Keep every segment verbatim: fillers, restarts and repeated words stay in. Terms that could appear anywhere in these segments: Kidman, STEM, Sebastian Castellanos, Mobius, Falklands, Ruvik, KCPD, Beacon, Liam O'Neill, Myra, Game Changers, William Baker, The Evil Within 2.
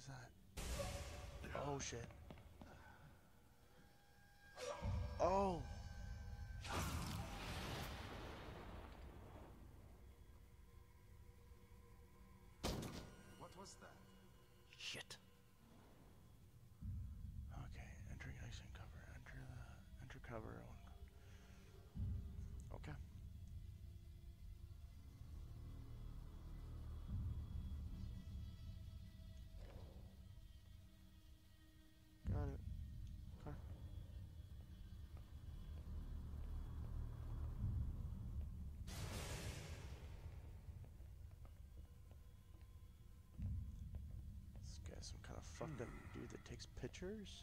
is that? Oh shit. Oh. What was that? Shit. Okay, entering ice and cover. Enter the enter cover. Okay. Got it. Okay. This guy's some kind of fucked up dude that takes pictures.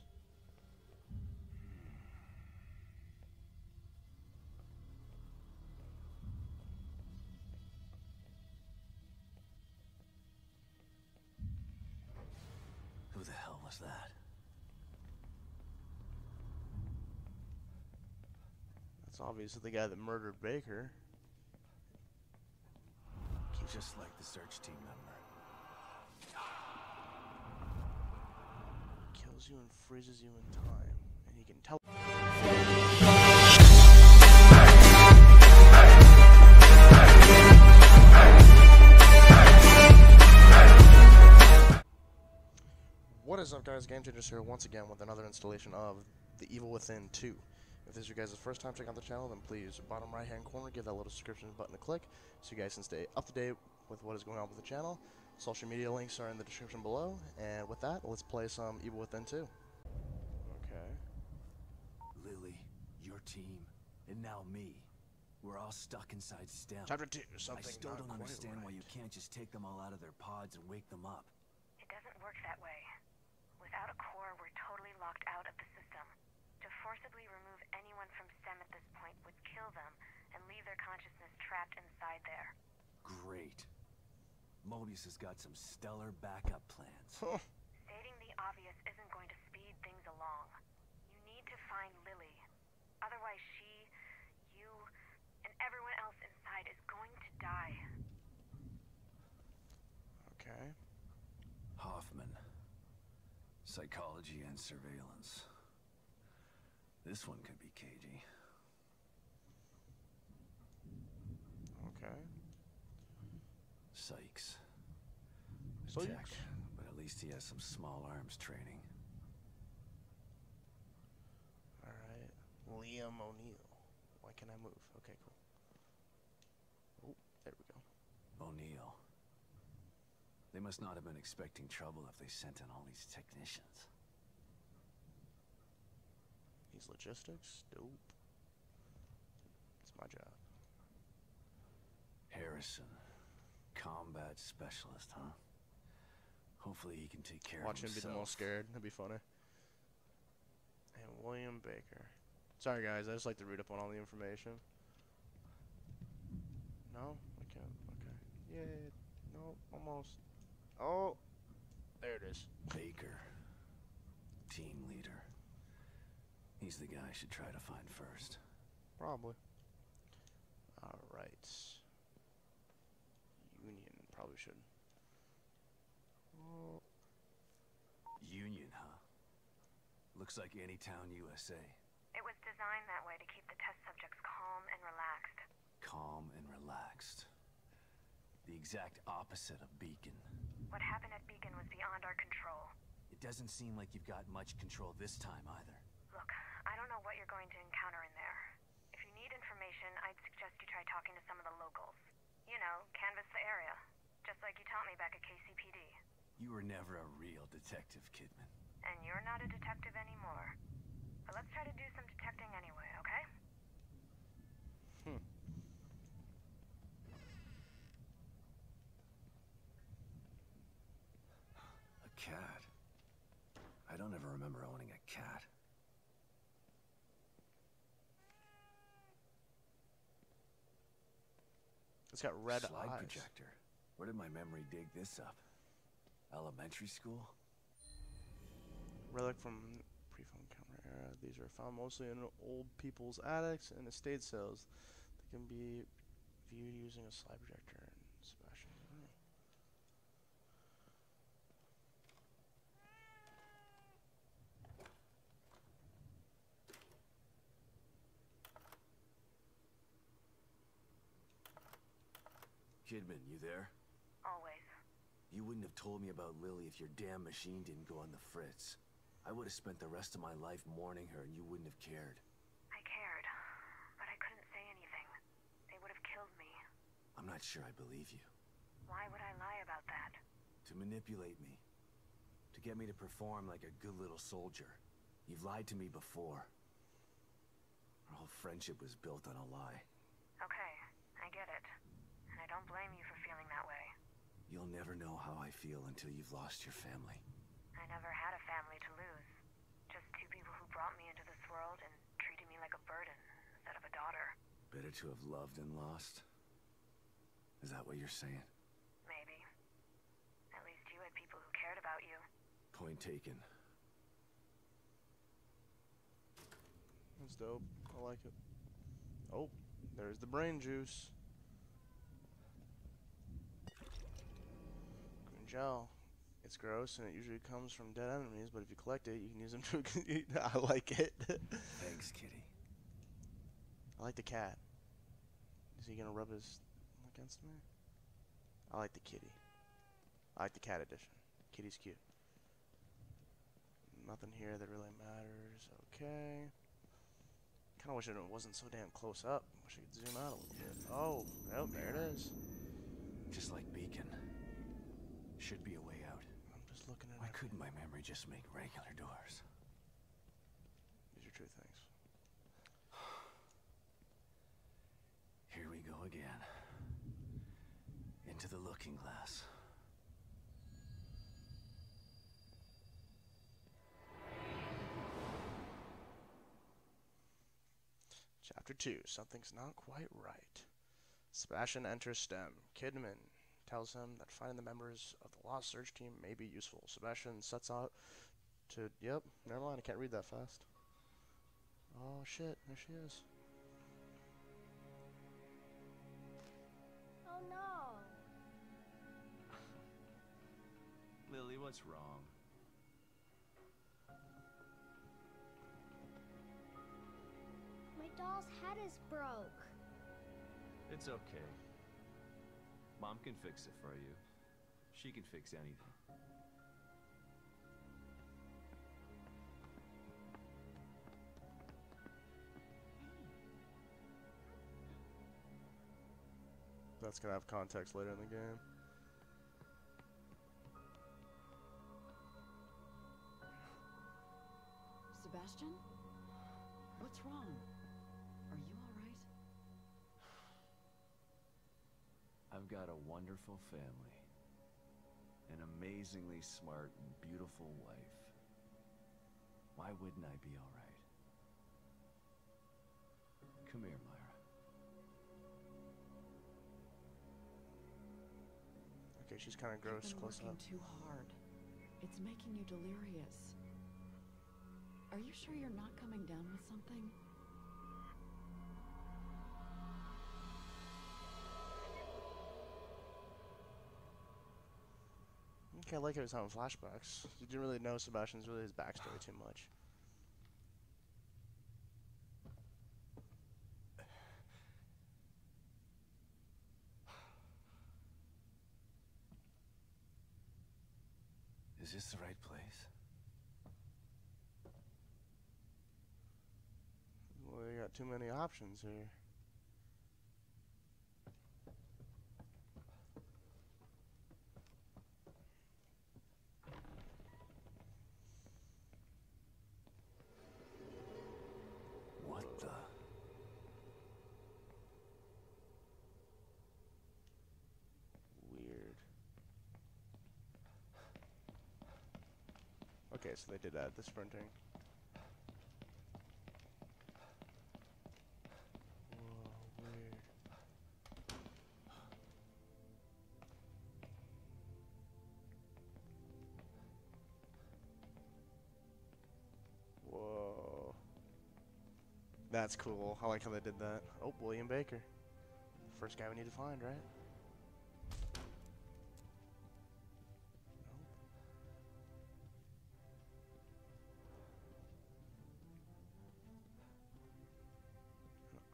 Who the hell was that? It's obviously the guy that murdered Baker. Keep just like the search team member. Kills you and freezes you in time, and he can tell. What is up, guys? Game Changers here once again with another installation of The Evil Within two. If this is your guys' first time checking out the channel, then please, bottom right hand corner, give that little subscription button a click so you guys can stay up to date with what is going on with the channel. Social media links are in the description below, and with that, let's play some Evil Within two. Okay. Lily, your team, and now me. We're all stuck inside STEM. Chapter two, something I still don't understand right. Why you can't just take them all out of their pods and wake them up. It doesn't work that way. Without a core, we're totally locked out of the system. To forcibly remove anyone from STEM at this point would kill them and leave their consciousness trapped inside there. Great. Mobius has got some stellar backup plans. Stating the obvious isn't going to speed things along. You need to find Lily. Otherwise she, you, and everyone else inside is going to die. Okay. Hoffman. Psychology and surveillance. This one could be cagey. Okay. Sykes. A tech, but at least he has some small arms training. All right. Liam O'Neill. Why can't I move? Okay, cool. Oh, there we go. O'Neill. They must not have been expecting trouble if they sent in all these technicians. These logistics, dope. It's my job. Harrison, combat specialist, huh? Hopefully he can take care Watch of himself. Watch him be the most scared. That'd be funny. And William Baker. Sorry guys, I just like to read up on all the information. No, I can't. Okay. Yeah. No, almost. Oh, there it is. Baker, team leader. He's the guy I should try to find first. Probably. Alright. Union, probably should. Oh. Union, huh? Looks like any town U S A. It was designed that way to keep the test subjects calm and relaxed. Calm and relaxed. The exact opposite of Beacon. What happened at Beacon was beyond our control. It doesn't seem like you've got much control this time either. Look, I don't know what you're going to encounter in there. If you need information, I'd suggest you try talking to some of the locals. You know, canvass the area. Just like you taught me back at K C P D. You were never a real detective, Kidman. And you're not a detective anymore. But let's try to do some detecting anyway, okay? Hmm. A cat. I don't ever remember owning a cat. It's got red Slide eyes. Projector. Where did my memory dig this up? Elementary school? Relic from pre-phone camera era. These are found mostly in old people's attics and estate sales. They can be viewed using a slide projector. And Sebastian. Kidman, you there? Always. You wouldn't have told me about Lily if your damn machine didn't go on the fritz. I would have spent the rest of my life mourning her and you wouldn't have cared. I cared, but I couldn't say anything. They would have killed me. I'm not sure I believe you. Why would I lie about that? To manipulate me. To get me to perform like a good little soldier. You've lied to me before. Our whole friendship was built on a lie. Okay, I get it. And I don't blame you for feeling that way. You'll never know how I feel until you've lost your family. I never had a family to lose. Just two people who brought me into this world and treated me like a burden instead of a daughter. Better to have loved and lost? Is that what you're saying? Maybe. At least you had people who cared about you. Point taken. That's dope. I like it. Oh, there's the brain juice. Green gel. It's gross, and it usually comes from dead enemies, but if you collect it, you can use them to... I like it. Thanks, kitty. I like the cat. Is he going to rub his against me? I like the kitty. I like the cat edition. Kitty's cute. Nothing here that really matters. Okay. Kind of wish it wasn't so damn close up. Wish I could zoom out a little bit. Oh, oh, there it is. Just like Beacon. Should be a way out. I'm just looking at it. Why couldn't my memory just make regular doors? These are true things. Here we go again. Into the looking glass. Chapter two. Something's not quite right. Sebastian enters STEM. Kidman tells him that finding the members of the lost search team may be useful. Sebastian sets out to... Yep, never mind. I can't read that fast. Oh, shit. There she is. Oh, no. Lily, what's wrong? Doll's head is broke. It's okay. Mom can fix it for you. She can fix anything. That's gonna have context later in the game. Sebastian? What's wrong? Are you all right? I've got a wonderful family. An amazingly smart and beautiful wife. Why wouldn't I be all right? Come here, Myra. Okay, she's kind of gross close up. You've been working too hard. It's making you delirious. Are you sure you're not coming down with something? Okay, I like it was having flashbacks. You didn't really know Sebastian's really his backstory too much. Is this the right place? Well, you got too many options here. Okay, so they did add the sprinting. Whoa, weird. Whoa. That's cool. I like how they did that. Oh, William Baker. First guy we need to find, right?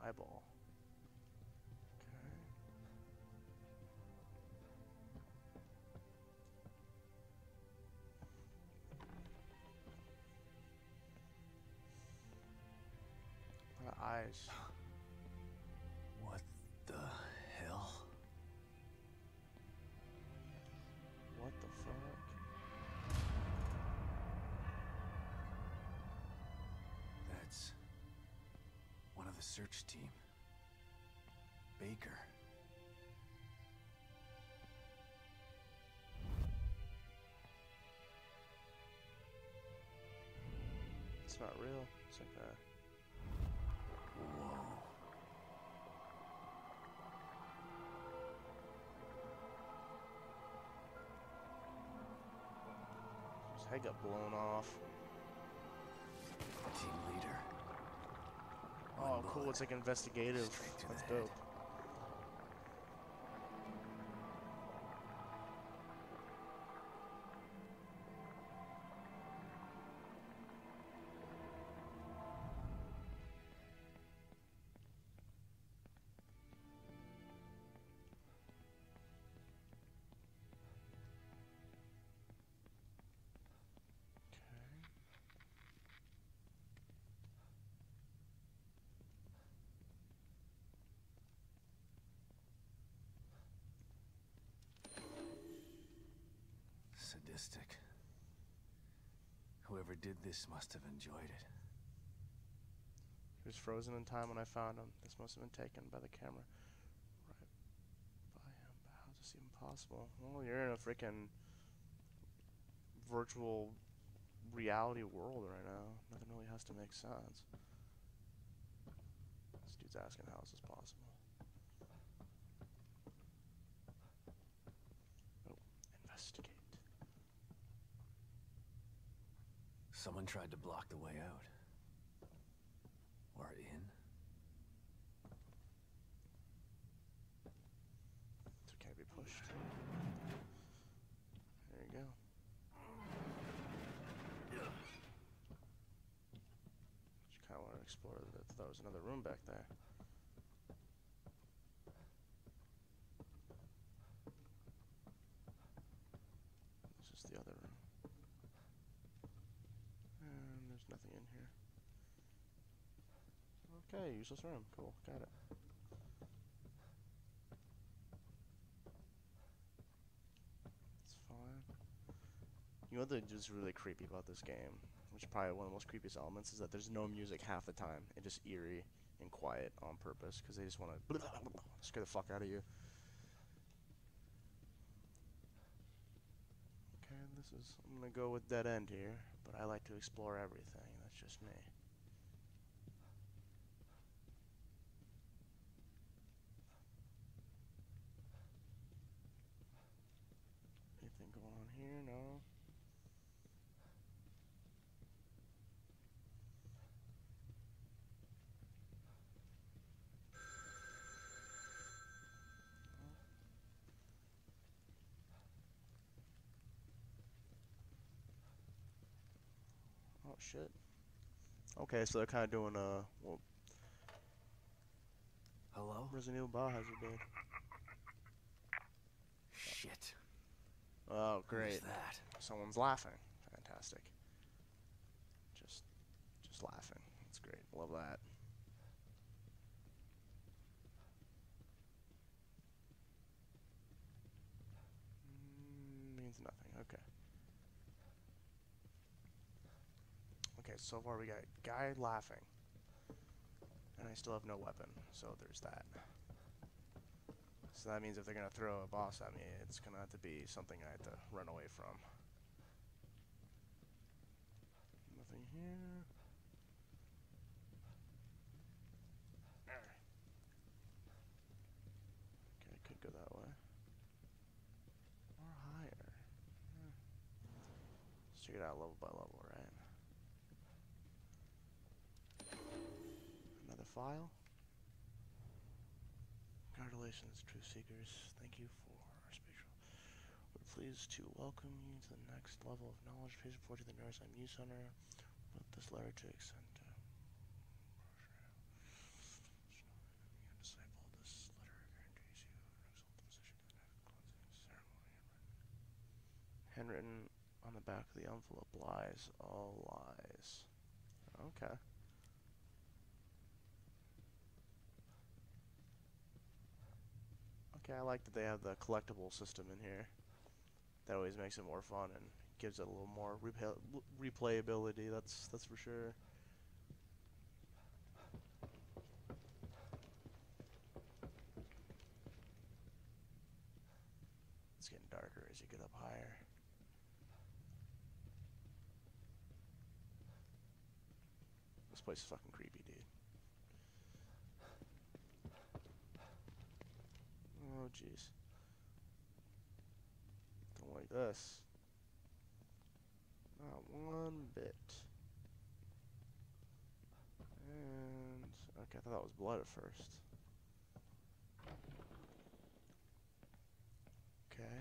Eyeball. Okay. eyes. What the hell? What the fuck? That's one of the search team. Baker. It's not real. It's like a... Whoa. His head got blown off. Team leader. Oh, one cool. Bullet. It's like investigative. That's dope. Head. Sadistic. Whoever did this must have enjoyed it. He was frozen in time when I found him. This must have been taken by the camera. Right by him. But how is this even possible? Well, you're in a freaking virtual reality world right now. Nothing really has to make sense. This dude's asking how is this possible. Oh, investigate. Someone tried to block the way out. Or in. So it can't be pushed. There you go. Just kind of wanted to explore that. I thought there was another room back there. This is the other room. And there's nothing in here. Okay, useless room. Cool, got it. It's fine. You know what the, just really creepy about this game, which is probably one of the most creepiest elements, is that there's no music half the time. It's just eerie and quiet on purpose because they just want to scare the fuck out of you. Okay, this is, I'm gonna go with dead end here, but I like to explore everything, that's just me. Anything going on here? No. Oh shit. Okay, so they're kind of doing uh, well. Hello. Resident Evil Biohazard bed. Shit. Oh great. Who's that? Someone's laughing. Fantastic. Just, just laughing. That's great. Love that. Mm, means nothing. Okay. Okay, so far we got guy laughing, and I still have no weapon, so there's that. So that means if they're going to throw a boss at me, it's going to have to be something I have to run away from. Nothing here. There. Okay, I could go that way. Or higher. Yeah. Let's check it out level by level, right? Another file. Congratulations, truth seekers. Thank you for our spatial. We're pleased to welcome you to the next level of knowledge. Please report to the nearest I M U center with this letter to extend to. Your disciple, this letter guarantees you an exalted position in the cleansing ceremony. Handwritten on the back of the envelope lies all lies. Okay. Okay, I like that they have the collectible system in here. That always makes it more fun and gives it a little more replay replayability, that's that's for sure. It's getting darker as you get up higher. This place is fucking creepy, dude. Oh, jeez. Don't like this. Not one bit. And... okay, I thought that was blood at first. Okay.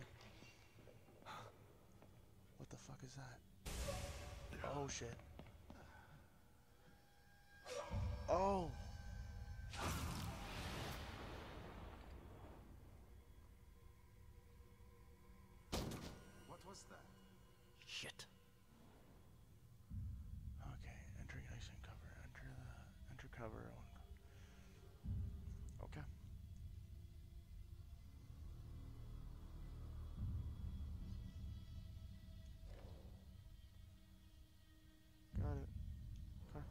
What the fuck is that? Oh, shit. Oh! What was that? Shit. Okay, entering ice and cover. Enter the enter cover on. Okay. Got it. Okay.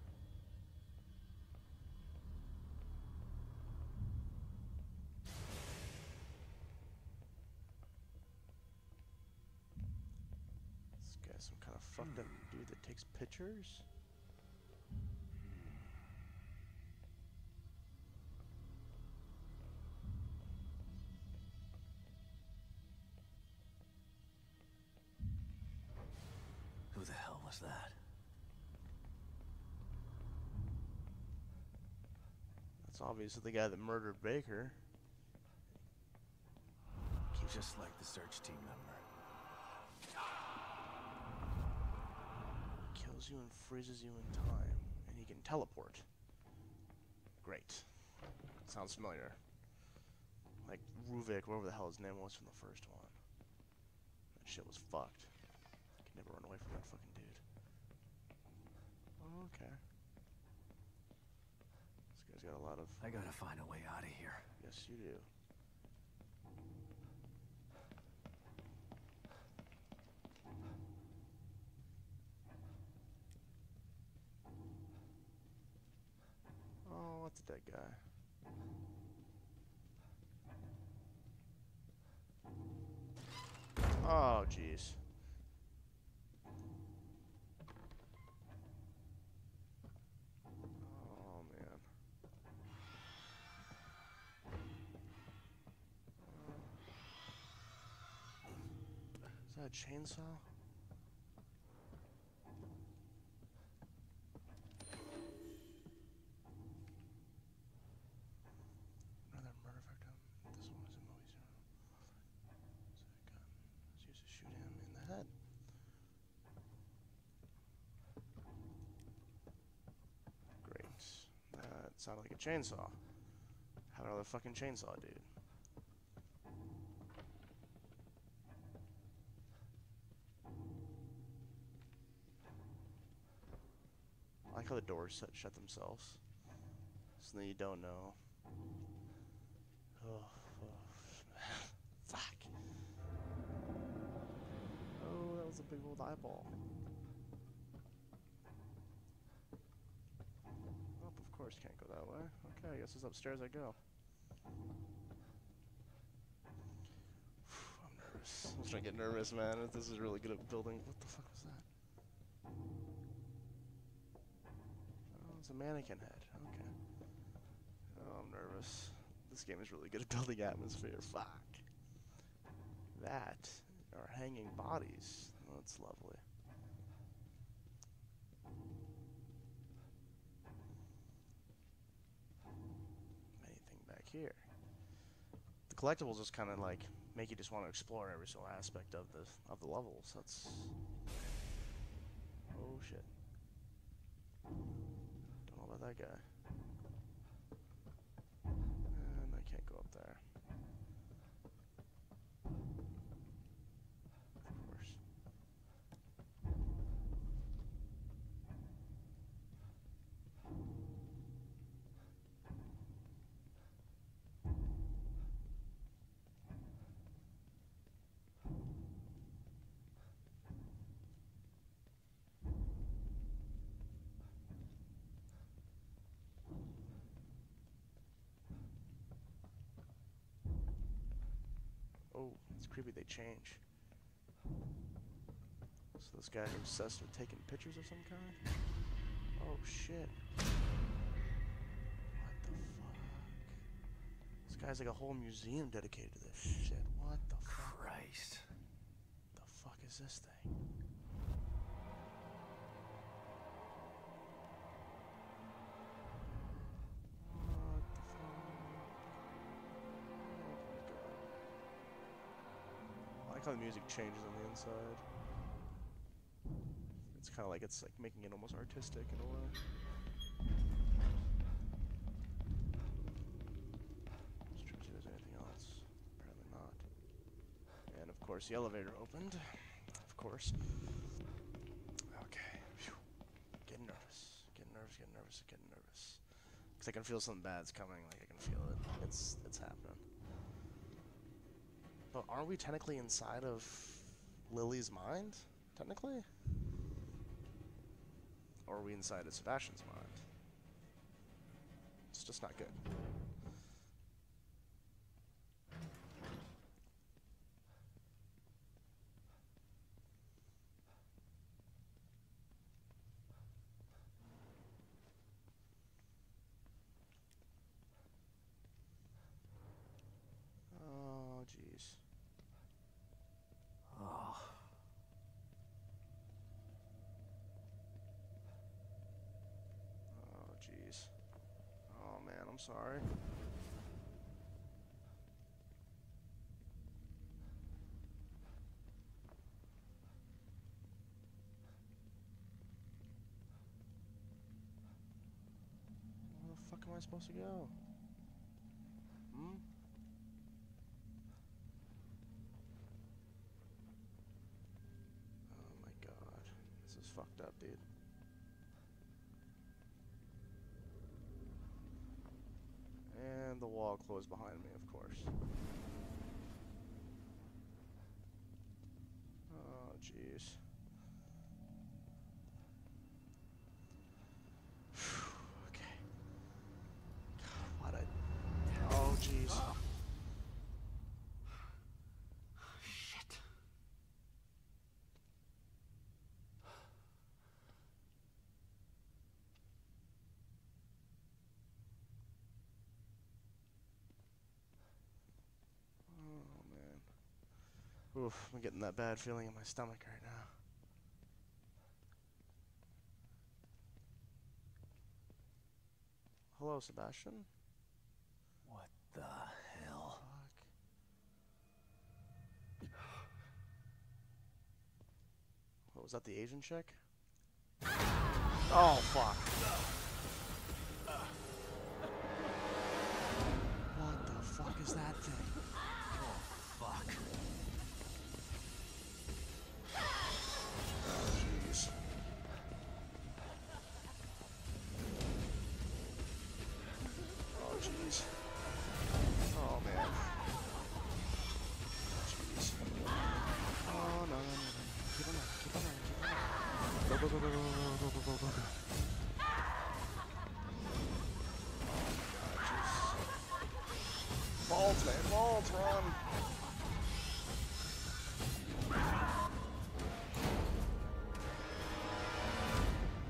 This guy's some kind of fucked up dude that takes pictures. Who the hell was that? That's obviously the guy that murdered Baker. Keeps just like the search team member. Kills you and freezes you in time, and he can teleport. Great. Sounds familiar. Like Ruvik, whatever the hell his name was from the first one. That shit was fucked. Can never run away from that fucking dude. Okay. This guy's got a lot of... I gotta find a way out of here. Yes, you do. Oh, what's a dead guy? Oh, jeez. Is that a chainsaw? Another murder victim. This one was a movie star. So a gun was used to shoot him in the head. Great. That sounded like a chainsaw. Had another fucking chainsaw, dude. I like how the doors set, shut themselves. Something you don't know. Oh, oh fuck. Oh, that was a big old eyeball. Oh, of course, can't go that way. Okay, I guess it's upstairs I go. I'm nervous. I'm starting to get nervous, man. This is really good at building. What the fuck was that? It's a mannequin head. Okay. Oh, I'm nervous. This game is really good at building atmosphere. Fuck. That are hanging bodies. Oh, that's lovely. Anything back here? The collectibles just kind of like make you just want to explore every single aspect of the of the levels. That's. Oh shit. About that guy. And I can't go up there. Of course. Oh, it's creepy they change. So this guy's obsessed with taking pictures of some kind? Oh shit. What the fuck? This guy's like a whole museum dedicated to this shit. What the fuck? Christ. The fuck is this thing? How the music changes on the inside. It's kind of like it's like making it almost artistic in a way. Just trying to see if there's anything else. Apparently not. And of course the elevator opened. Of course. Okay. Whew. Getting nervous. Getting nervous. Getting nervous. Getting nervous. Because I can feel something bad's coming. Like I can feel it. It's it's happening. But aren't we technically inside of Lily's mind? Technically? Or are we inside of Sebastian's mind? It's just not good. Jeez. Oh. Oh, jeez. Oh, man, I'm sorry. Where the fuck am I supposed to go? Hmm? This is fucked up, dude. And the wall closed behind me, of course. Oh, jeez. Okay. God, what a... Oh, jeez. Oh. Oof, I'm getting that bad feeling in my stomach right now. Hello, Sebastian. What the hell? Fuck. What was that, the Asian chick? Oh, fuck. What the fuck is that thing? Oh, fuck. Jeez. Oh man. Jeez. Oh no no no no. Keep on running, keep on running, keep on running. Go go go go go go go go go. Oh my god, jeez. Balls, man, balls, run!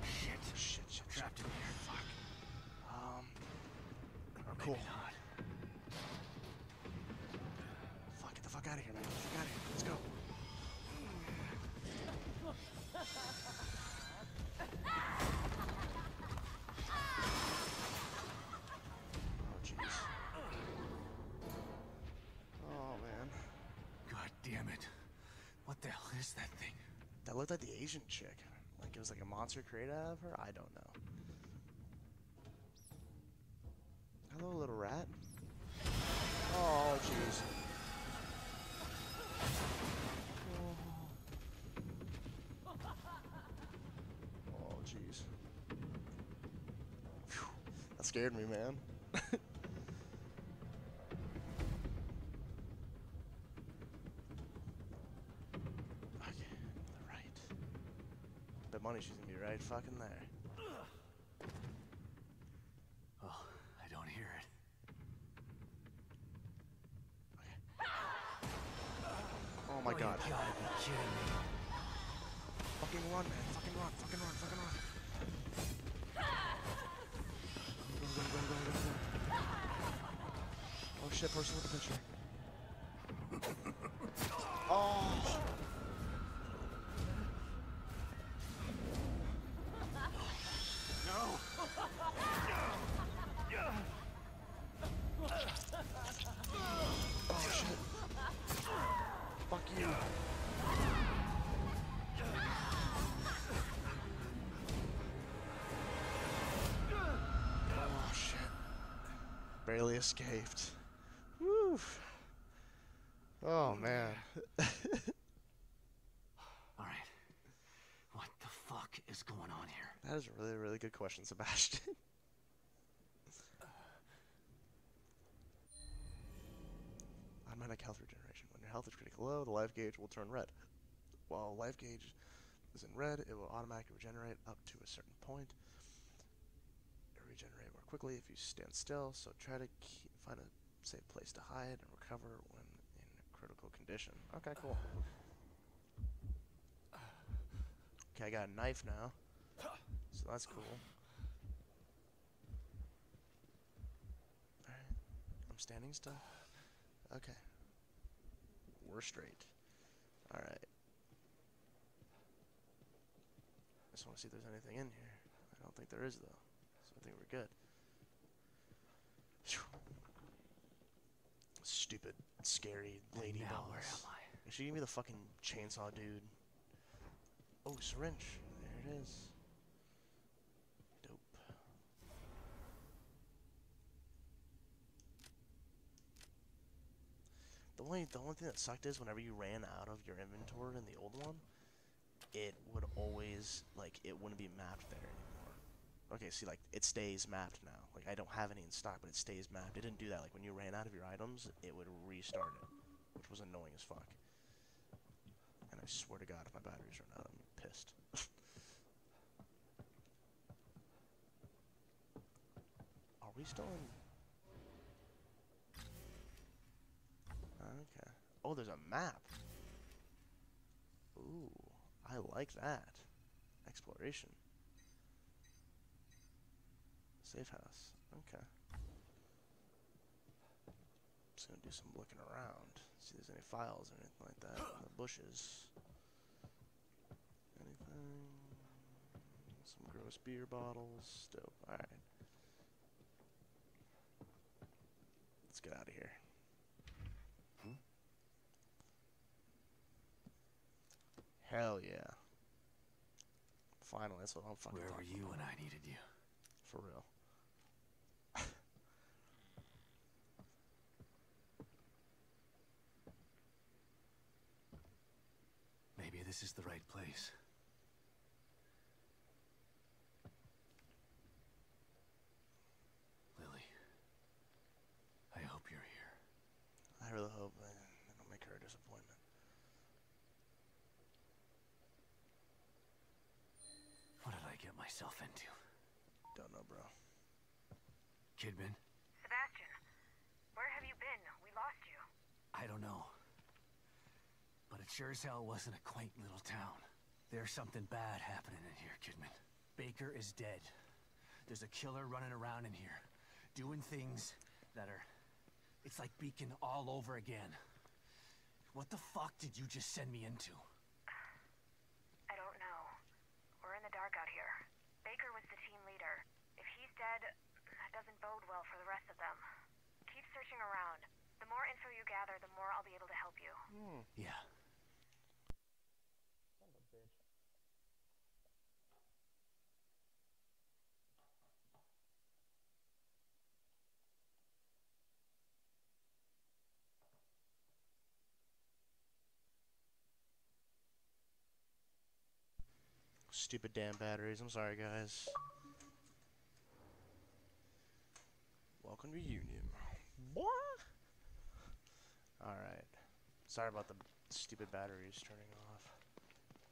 Shit, shit, shit, trapped in here. Fuck. Um. Cool. Fuck, get the fuck out of here, man. Get the fuck out of here. Let's go. Oh, jeez. Oh, man. God damn it. What the hell is that thing? That looked like the Asian chick. Like it was like a monster created out of her? I don't know. Hello, little rat. Oh, jeez. Oh, jeez. Oh, that scared me, man. Okay, the right. Bet money she's gonna be right fucking there. Oh. I don't hear it. Okay. my god. You gotta be kidding me. Fucking run, man. Fucking run. Fucking run. Fucking run. Run, run, run, run, run, run. Oh shit, person with the picture. Oh! Barely escaped. Woo. Oh man. All right. What the fuck is going on here? That is a really, really good question, Sebastian. Automatic health regeneration. When your health is critically low, the life gauge will turn red. While life gauge is in red, it will automatically regenerate up to a certain point. Regenerate more quickly if you stand still, so try to keep, find a safe place to hide and recover when in a critical condition. Okay, cool. Okay, I got a knife now, so that's cool. Alright, I'm standing still. Okay. We're straight. Alright. I just want to see if there's anything in here. I don't think there is, though. I think we're good. Stupid, scary lady. And now, where am I? She gave me the fucking chainsaw, dude. Oh, syringe. There it is. Dope. The only, the only thing that sucked is whenever you ran out of your inventory in the old one, it would always, like, it wouldn't be mapped there anymore. Okay, see, like, it stays mapped now. Like, I don't have any in stock, but it stays mapped. It didn't do that. Like, when you ran out of your items, it would restart it, which was annoying as fuck. And I swear to God, if my batteries run out, I'm pissed. Are we still in... Okay. Oh, there's a map. Ooh, I like that. Exploration. Safe house. Okay. Just gonna do some looking around. See if there's any files or anything like that in the bushes. Anything? Some gross beer bottles. Dope. Alright. Let's get out of here. Hmm? Hell yeah. Finally, that's what I'm fucking talking about. Where were you when I needed you? For real. Maybe this is the right place. Lily, I hope you're here. I really hope I don't make her a disappointment. What did I get myself into? Don't know, bro. Kidman? Sebastian, where have you been? We lost you. I don't know. But it sure as hell wasn't a quaint little town. There's something bad happening in here, Kidman. Baker is dead. There's a killer running around in here, doing things that are... It's like Beacon all over again. What the fuck did you just send me into? I don't know. We're in the dark out here. Baker was the team leader. If he's dead, that doesn't bode well for the rest of them. Keep searching around. The more info you gather, the more I'll be able to help you. Mm. Yeah. Son of a bitch. Stupid damn batteries. I'm sorry, guys. Welcome to Union. Boy. All right. Sorry about the stupid batteries turning off.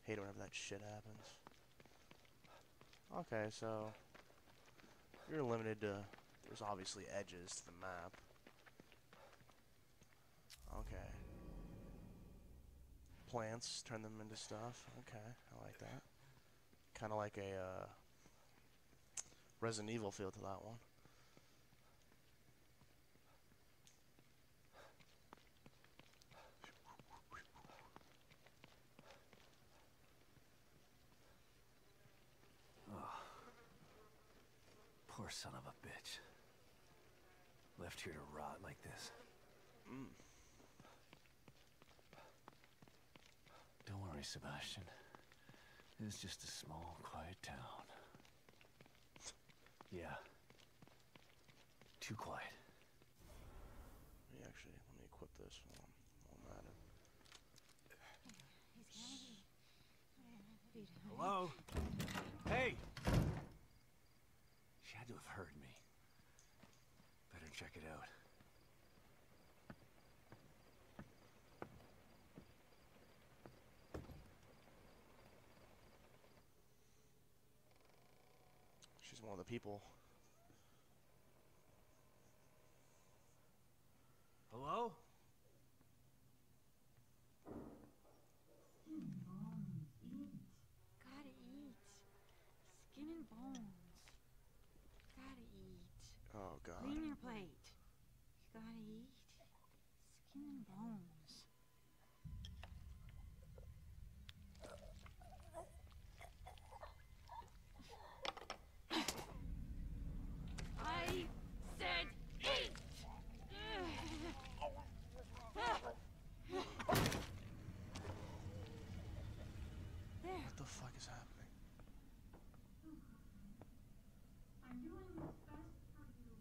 Hate whenever that shit happens. Okay, so you're limited to. There's obviously edges to the map. Okay. plants, turn them into stuff. Okay, I like that. Kind of like a uh, Resident Evil feel to that one. Poor son of a bitch. Left here to rot like this. Mm. Don't worry, Sebastian. It's just a small, quiet town. Yeah. Too quiet. Let me actually, let me equip this one. I'm at it. Hello? Hey! She had to have heard me. Better check it out. She's one of the people. Hello? Gotta eat. Skin and bones. Gotta eat. Oh God. Clean your plate. You gotta eat. Skin and bones. I said eat. What the fuck is happening? I'm doing my best for you.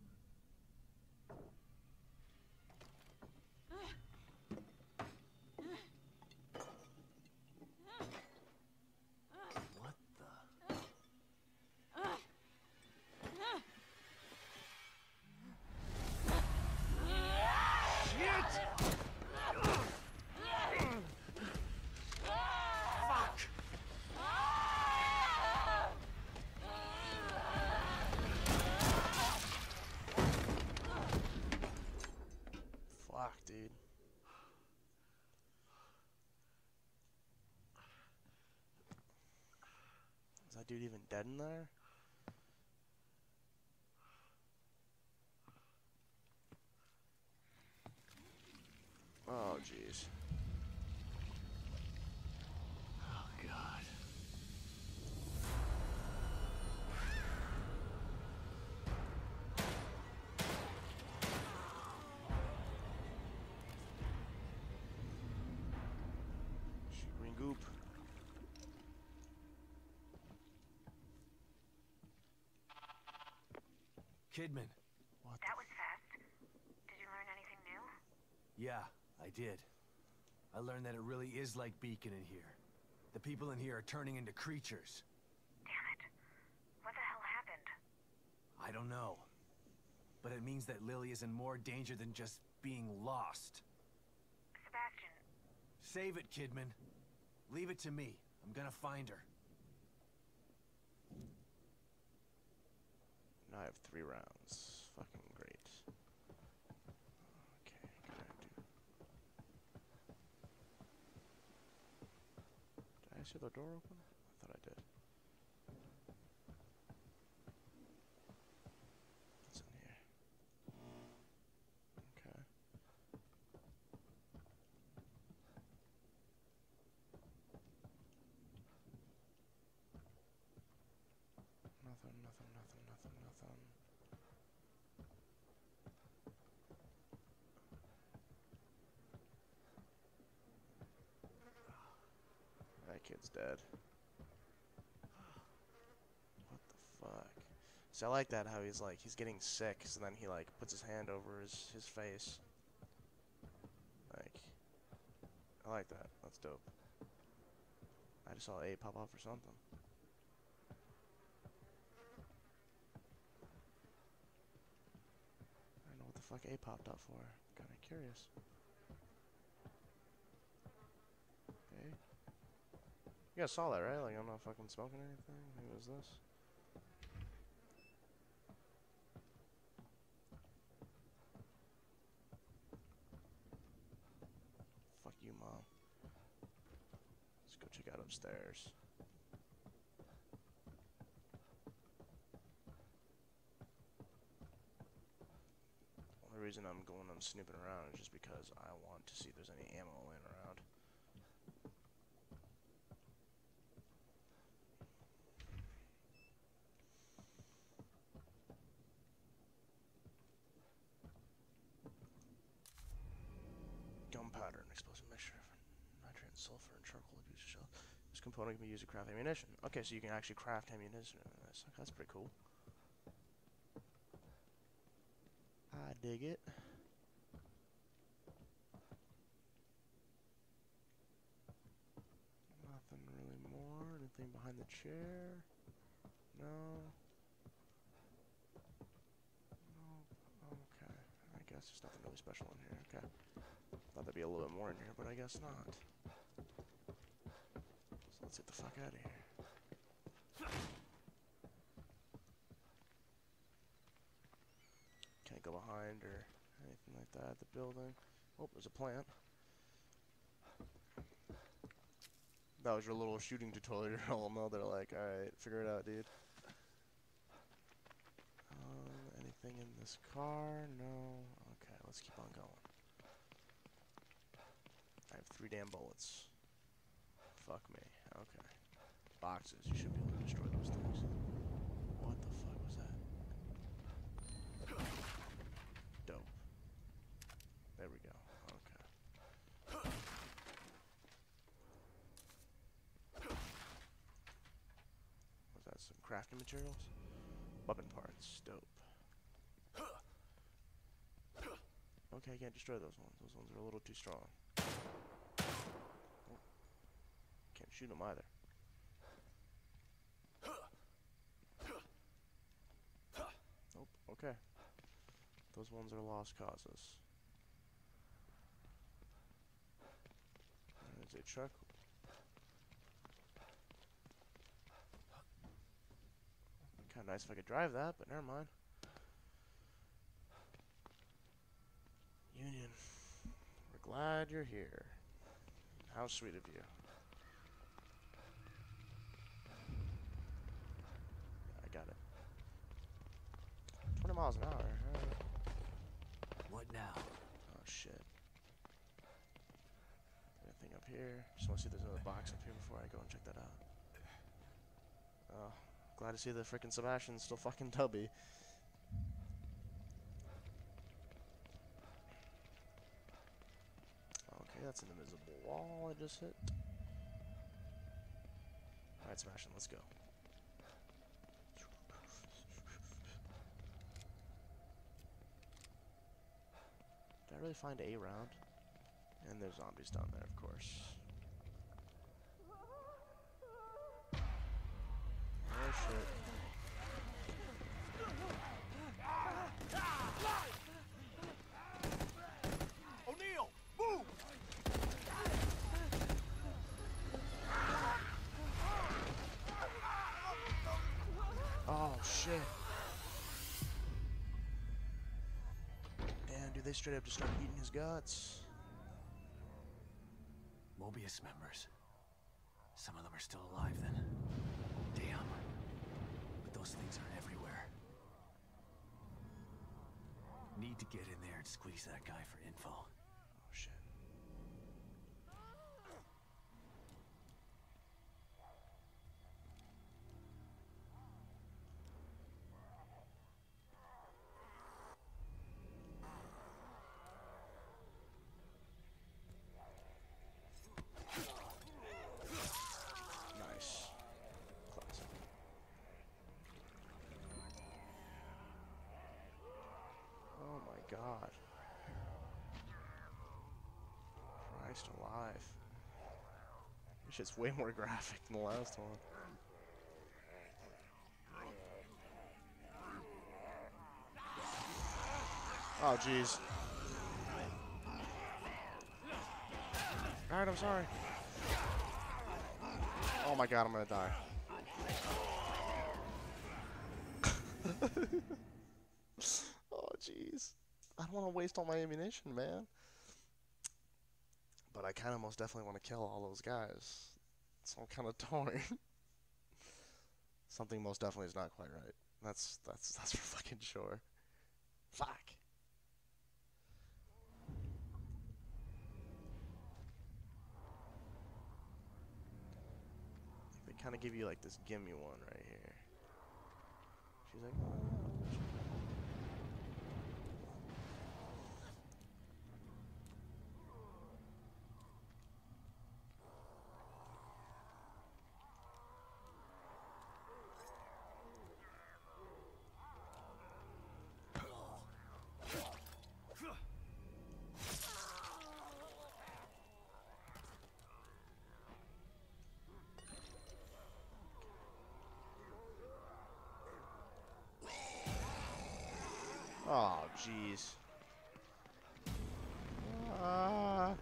What the? Shit! Fuck! Fuck, dude. Is that dude even dead in there? Oh, jeez. Oh God. Shoot, green goop. Kidman. What? That was fast. Did you learn anything new? Yeah, I did. I learned that it really is like Beacon in here. The people in here are turning into creatures. Damn it. What the hell happened? I don't know. But it means that Lily is in more danger than just being lost. Sebastian, Save it, Kidman. Leave it to me. I'm gonna find her. Now I have three rounds. Fucking great. Okay, what can I do? Did I see the door open? I thought I did. What's in here? Okay. Nothing, nothing, nothing, nothing, nothing. That kid's dead. What the fuck? See, I like that how he's like, he's getting sick, so then he like puts his hand over his, his face. Like, I like that. That's dope. I just saw A pop off or something. Fuck, A popped up for. Kind of curious. Okay. You guys saw that, right? Like, I'm not fucking smoking anything. Who is this? Fuck you, Mom. got upstairs. The only reason I'm going and snooping around is just because I want to see if there's any ammo laying around. Gunpowder and explosive mixture of nitrate and sulfur and charcoal abuse shell. This component can be used to craft ammunition. Okay, so you can actually craft ammunition. That's, that's pretty cool. I dig it. Nothing really more. Anything behind the chair? No. No. Okay. I guess there's nothing really special in here. Okay. Thought there'd be a little bit more in here, but I guess not. So let's get the fuck out of here. Can't go behind or anything like that. The building. Oh, there's a plant. That was your little shooting tutorial. All know they're like, all right, figure it out, dude. Um, anything in this car? No. Okay, let's keep on going. I have three damn bullets. Fuck me. Okay. Boxes. You should be able to destroy those things. What the fuck was that? Dope. There we go. Okay. Was that some crafting materials? Weapon parts. Dope. Okay, I can't destroy those ones. Those ones are a little too strong. Can't shoot him either. Nope, okay. Those ones are lost causes. There's a truck. Kinda nice if I could drive that, but never mind. Union. We're glad you're here. How sweet of you. Got it. twenty miles an hour. All right. What now? Oh shit. Anything up here? Just want to see if there's another box up here before I go and check that out. Oh, glad to see the frickin' Sebastian's still fucking tubby. Okay, that's an invisible wall I just hit. All right, Sebastian, let's go. Did I really find a round? And there's zombies down there, of course. Oh shit. O'Neill, move! Oh shit. Dude, they straight up just started eating his guts. Mobius members. Some of them are still alive then. Damn. But those things are everywhere. Need to get in there and squeeze that guy for info. Oh shit. God. Christ alive. This shit's way more graphic than the last one. Oh, jeez. Alright, I'm sorry. Oh my god, I'm gonna die. Oh, jeez. I don't want to waste all my ammunition, man. But I kind of most definitely want to kill all those guys. so I'm kind of torn. Something most definitely is not quite right. That's that's that's for fucking sure. Fuck. They kind of give you like this gimme one right here. She's like, oh. Oh, jeez. Uh...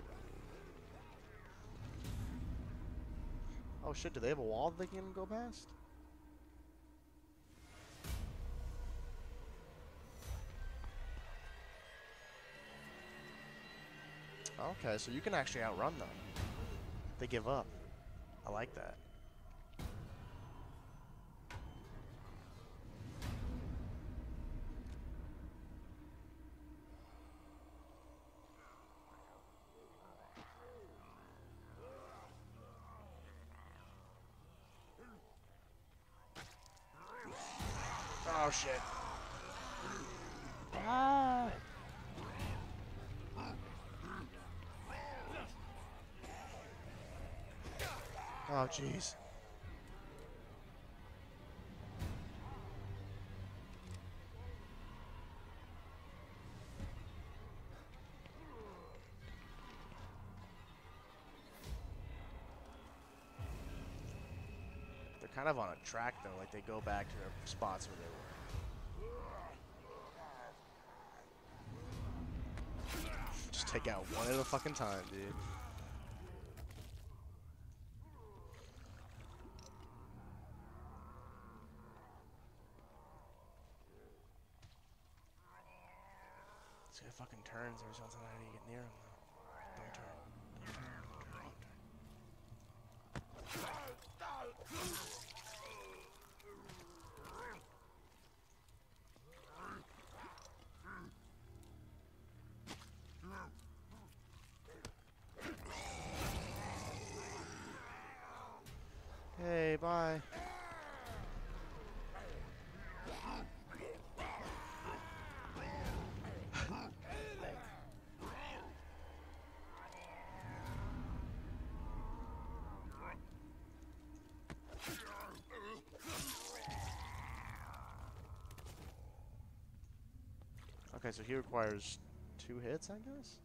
Oh, shit, do they have a wall that they can go past? Okay, so you can actually outrun them. They give up. I like that. Oh shit. Ah. Oh jeez. They're kind of on a track though, like they go back to their spots where they were. Take out one at a fucking time, dude. This guy fucking turns every single time I need to get near him, though. Don't turn. Don't turn. Don't turn. No. Hey, bye. Okay, so he requires two hits, I guess?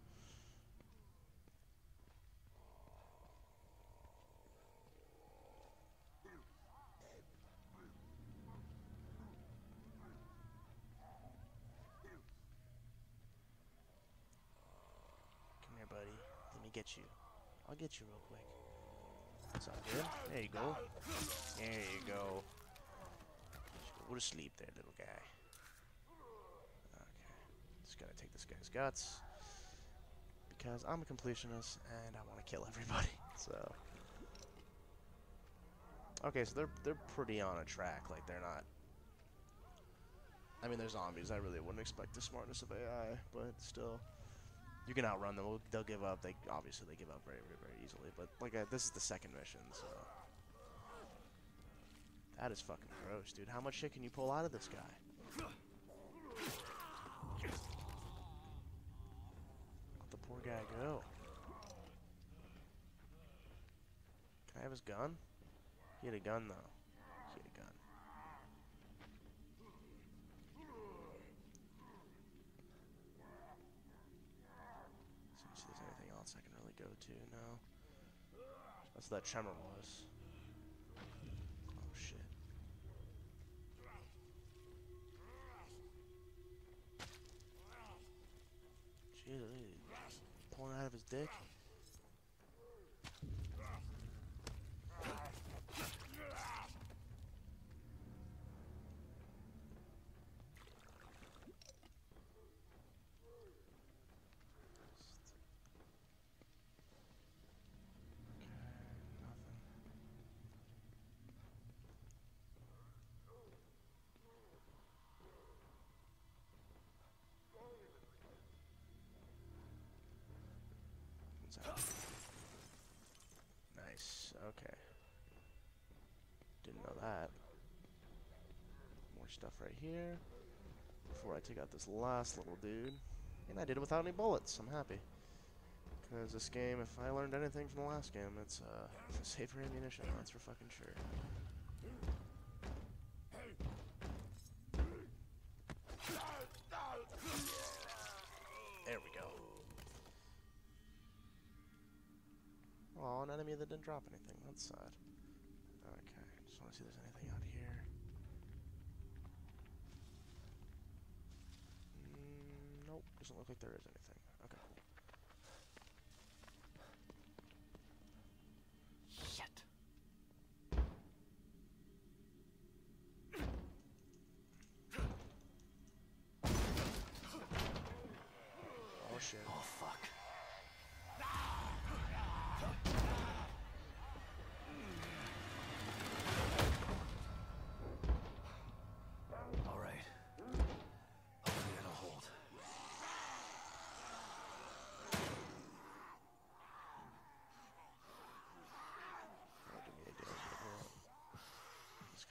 Buddy, let me get you. I'll get you real quick. That's all good. There you go. There you go. Just go to sleep there, little guy. Okay. Just gotta take this guy's guts. Because I'm a completionist and I wanna kill everybody. So okay, so they're they're pretty on a track, like they're not. I mean, they're zombies, I really wouldn't expect the smartness of A I, but still. You can outrun them. They'll give up. They obviously they give up very, very, very easily. But like, uh, this is the second mission, so that is fucking gross, dude. How much shit can you pull out of this guy? Let the poor guy go. Can I have his gun? He had a gun though. He had a gun. See if there's anything else I can really go to now. That's what that tremor was. Oh shit. Jeez, pulling out of his dick. one's out. Nice, okay. Didn't know that. More stuff right here. Before I take out this last little dude. And I did it without any bullets, I'm happy. Because this game, if I learned anything from the last game, it's uh, safer ammunition, that's for fucking sure. There we go. Oh, an enemy that didn't drop anything, that's sad. Okay, just want to see if there's anything out here. Mm, nope, doesn't look like there is anything. Okay, cool. Shit! Oh shit. Oh fuck.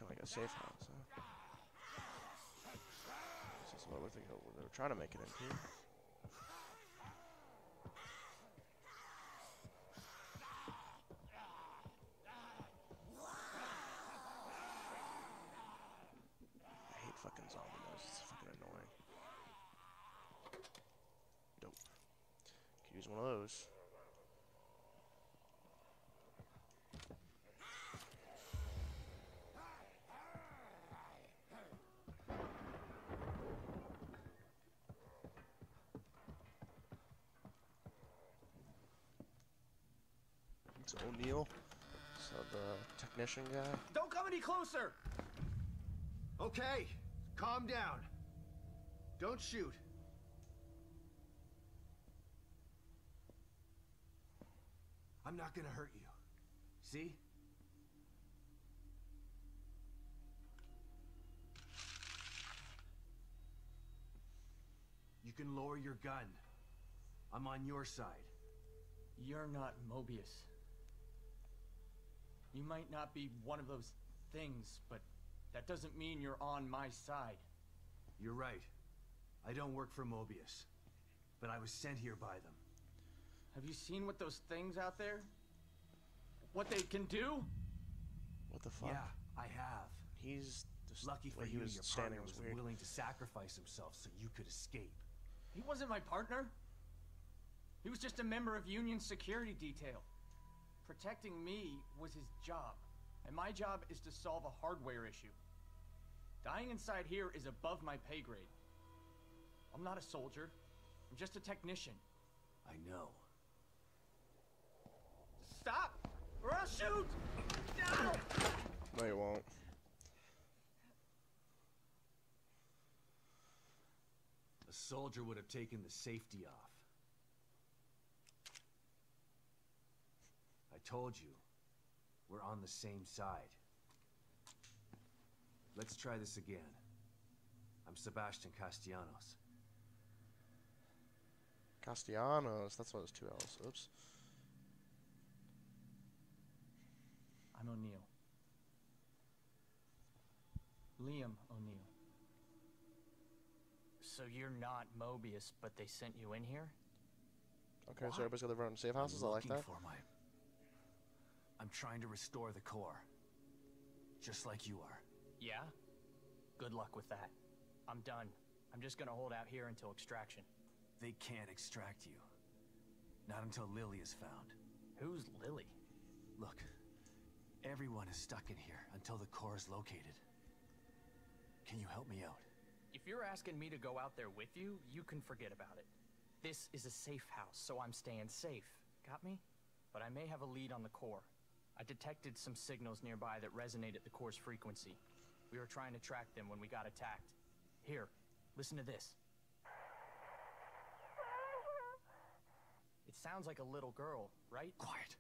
Like a safe house, huh? This is what I think they were trying to make it into. I hate fucking zombie noise, it's fucking annoying. Dope. Could use one of those. O'Neill, so the technician guy. Don't come any closer! Okay, calm down. Don't shoot. I'm not gonna hurt you. See? You can lower your gun. I'm on your side. You're not Mobius. You might not be one of those things, but that doesn't mean you're on my side. You're right. I don't work for Mobius, but I was sent here by them. Have you seen what those things out there? What they can do? What the fuck? Yeah, I have. He's just lucky for you. Your partner was willing to sacrifice himself so you could escape. He wasn't my partner. He was just a member of Union Security Detail. Protecting me was his job, and my job is to solve a hardware issue. Dying inside here is above my pay grade. I'm not a soldier. I'm just a technician. I know. Stop, or I'll shoot! No! No, you won't. A soldier would have taken the safety off. I told you, we're on the same side. Let's try this again. I'm Sebastian Castellanos. Castellanos, that's why there's two L's. Oops. I'm O'Neill. Liam O'Neill. So you're not Mobius, but they sent you in here? Okay, what? So everybody's got their own safe houses. I like that. For my I'm trying to restore the core, just like you are. Yeah? Good luck with that. I'm done. I'm just gonna hold out here until extraction. They can't extract you. Not until Lily is found. Who's Lily? Look, everyone is stuck in here until the core is located. Can you help me out? If you're asking me to go out there with you, you can forget about it. This is a safe house, so I'm staying safe. Got me? But I may have a lead on the core. I detected some signals nearby that resonate at the core's frequency. We were trying to track them when we got attacked. Here, listen to this. It sounds like a little girl, right? Quiet.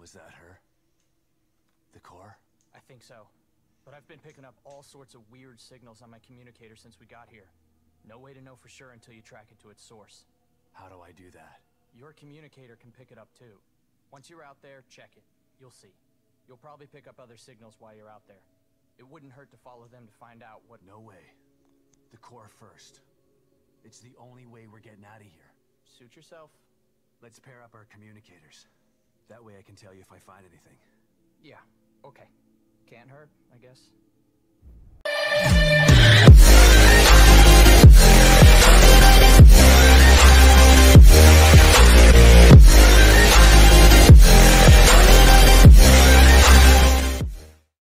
Was that her? The core? I think so. But I've been picking up all sorts of weird signals on my communicator since we got here. No way to know for sure until you track it to its source. How do I do that? Your communicator can pick it up too. Once you're out there, check it. You'll see. You'll probably pick up other signals while you're out there. It wouldn't hurt to follow them to find out what— No way. The core first. It's the only way we're getting out of here. Suit yourself. Let's pair up our communicators. That way I can tell you if I find anything. Yeah, okay. Can't hurt, I guess.